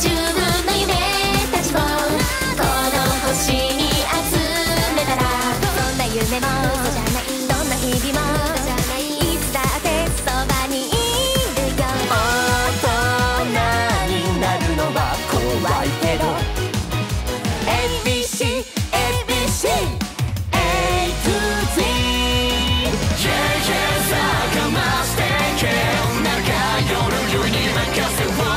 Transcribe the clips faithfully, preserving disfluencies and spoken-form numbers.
十分の夢たちをこの星に集めたら、どんな夢も嘘じゃない、どんな日々も嘘じゃない、いつだってそばにいるよ。大人になるのは怖いけど エービーシー エービーシー A to Z 経験探ましてけ長い夜に任せよう。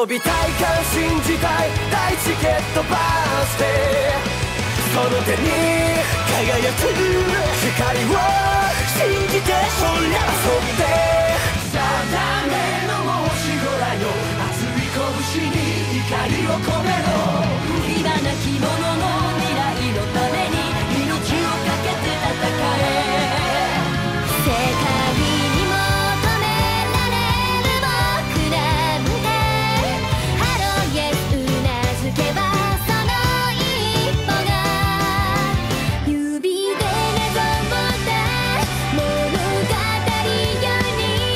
遊びたいから信じたい大チケットバースでその手に輝く光を信じて、ほら遊んで定めの星空よ、熱い拳に光を込めろ、今なき者の未来のために命をかけて戦え、世界指でなぞって物語より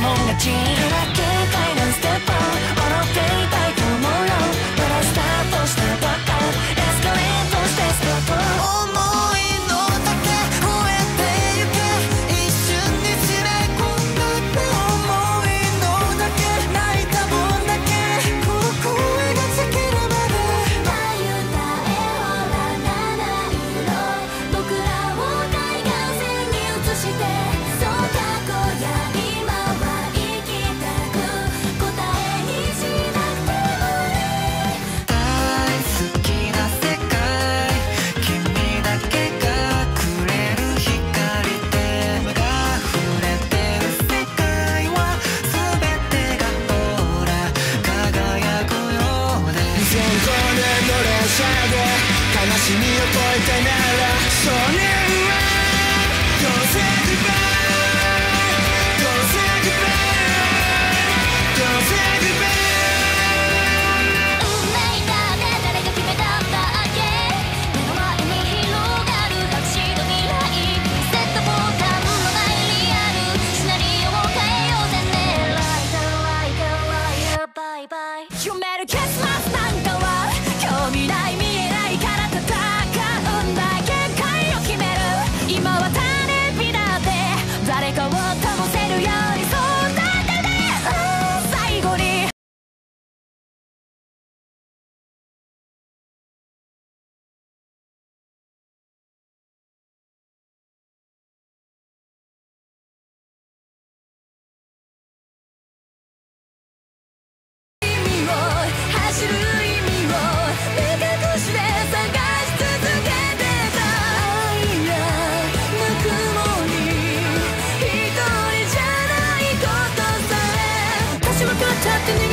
もん勝ち。軽快なステップ踊っていたいと思うよ。まだスタートしたばっかエスカレートしてスタート。Talk to me.